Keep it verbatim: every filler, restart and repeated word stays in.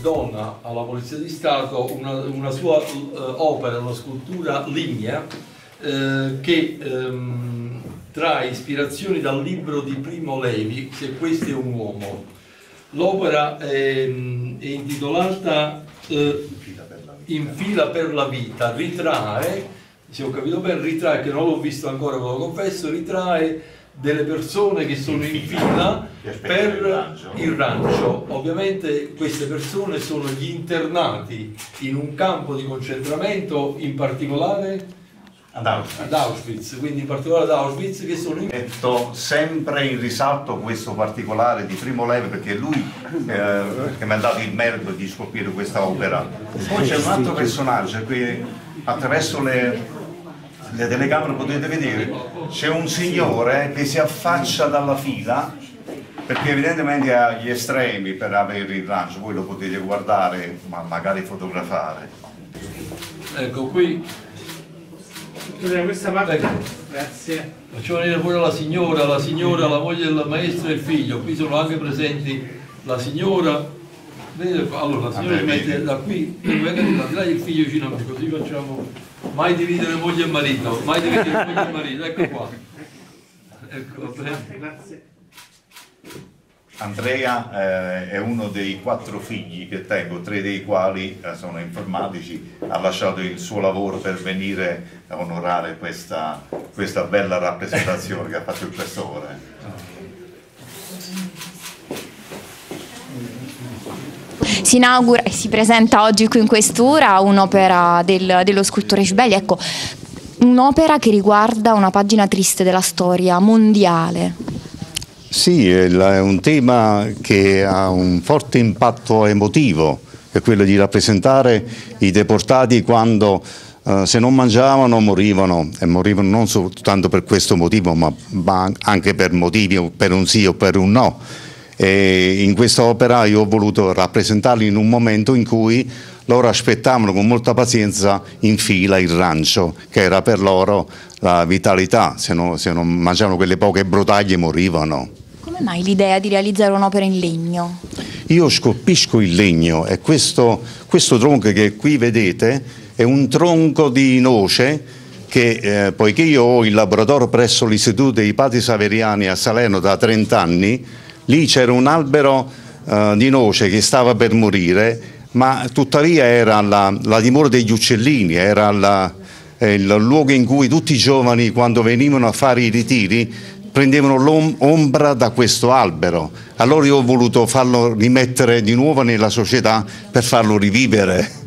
dona alla Polizia di Stato una, una sua uh, opera, una scultura lignea uh, che um, trae ispirazioni dal libro di Primo Levi, Se questo è un uomo. L'opera è, è intitolata uh, In fila per la vita, ritrae, se ho capito bene, ritrae, che non l'ho visto ancora, ve lo confesso, ritrae delle persone che sono in fila per il rancio. Ovviamente queste persone sono gli internati in un campo di concentramento, in particolare ad Auschwitz, ad Auschwitz quindi in particolare ad Auschwitz, che sono in... Metto sempre in risalto questo particolare di Primo Levi perché è lui eh, che mi ha dato il merito di scoprire questa opera. Poi c'è un altro personaggio che attraverso le le telecamere potete vedere, c'è un signore che si affaccia dalla fila perché evidentemente ha gli estremi per avere il lancio, voi lo potete guardare ma magari fotografare. Ecco qui, da questa parte, ecco. Grazie. Facciamo vedere pure la signora, la signora, la moglie del maestro e il figlio, qui sono anche presenti la signora. Allora la signora mette da qui, da il figlio vicino a me, così facciamo, mai dividere moglie e marito, mai dividere moglie e marito, ecco qua. Ecco, grazie. Andrea eh, è uno dei quattro figli che tengo, tre dei quali eh, sono informatici, ha lasciato il suo lavoro per venire a onorare questa, questa bella rappresentazione che ha fatto il questore. Si inaugura e si presenta oggi qui in questura un'opera del, dello scultore Cibelli, ecco, un'opera che riguarda una pagina triste della storia mondiale. Sì, è un tema che ha un forte impatto emotivo, è quello di rappresentare i deportati quando eh, se non mangiavano morivano, e morivano non soltanto per questo motivo ma, ma anche per motivi, per un sì o per un no. E in questa opera io ho voluto rappresentarli in un momento in cui loro aspettavano con molta pazienza in fila il rancio, che era per loro la vitalità, se, no, se non mangiavano quelle poche brutaglie morivano. Come mai l'idea di realizzare un'opera in legno? Io scolpisco il legno e questo, questo tronco che qui vedete è un tronco di noce che eh, poiché io ho il laboratorio presso l'Istituto dei Padri Saveriani a Salerno da trent'anni, lì c'era un albero eh, di noce che stava per morire, ma tuttavia era la, la dimora degli uccellini, era la, eh, il luogo in cui tutti i giovani quando venivano a fare i ritiri prendevano l'ombra da questo albero. Allora io ho voluto farlo rimettere di nuovo nella società per farlo rivivere.